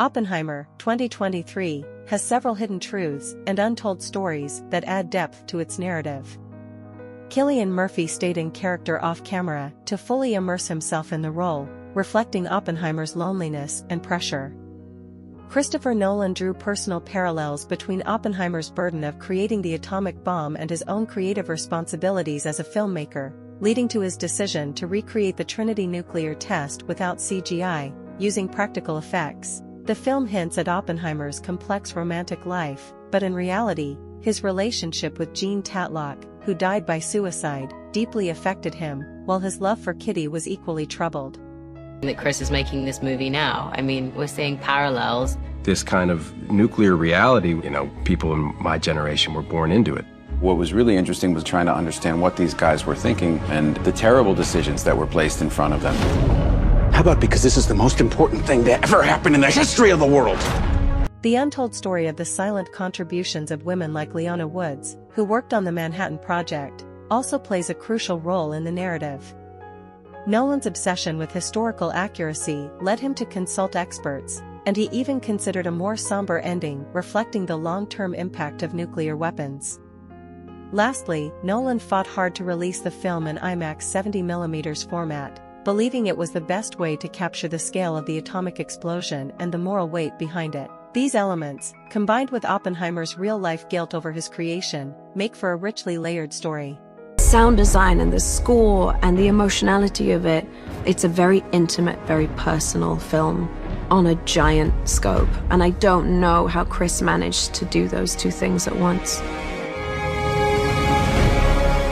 Oppenheimer, 2023, has several hidden truths and untold stories that add depth to its narrative. Cillian Murphy stayed in character off-camera to fully immerse himself in the role, reflecting Oppenheimer's loneliness and pressure. Christopher Nolan drew personal parallels between Oppenheimer's burden of creating the atomic bomb and his own creative responsibilities as a filmmaker, leading to his decision to recreate the Trinity nuclear test without CGI, using practical effects. The film hints at Oppenheimer's complex romantic life, but in reality, his relationship with Jean Tatlock, who died by suicide, deeply affected him, while his love for Kitty was equally troubled. That Chris is making this movie now. I mean, we're seeing parallels. This kind of nuclear reality, you know, people in my generation were born into it. What was really interesting was trying to understand what these guys were thinking and the terrible decisions that were placed in front of them. How about because this is the most important thing that ever happened in the history of the world? The untold story of the silent contributions of women like Leona Woods, who worked on the Manhattan Project, also plays a crucial role in the narrative. Nolan's obsession with historical accuracy led him to consult experts, and he even considered a more somber ending reflecting the long-term impact of nuclear weapons. Lastly, Nolan fought hard to release the film in IMAX 70mm format, believing it was the best way to capture the scale of the atomic explosion and the moral weight behind it. These elements, combined with Oppenheimer's real-life guilt over his creation, make for a richly layered story. Sound design and the score and the emotionality of it, it's a very intimate, very personal film on a giant scope. And I don't know how Chris managed to do those two things at once.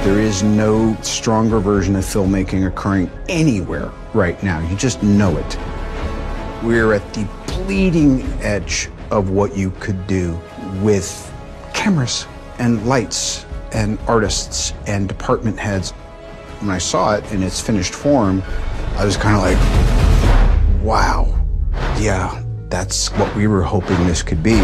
There is no stronger version of filmmaking occurring anywhere right now. You just know it. We're at the bleeding edge of what you could do with cameras and lights and artists and department heads. When I saw it in its finished form, I was kind of like, wow, yeah, that's what we were hoping this could be.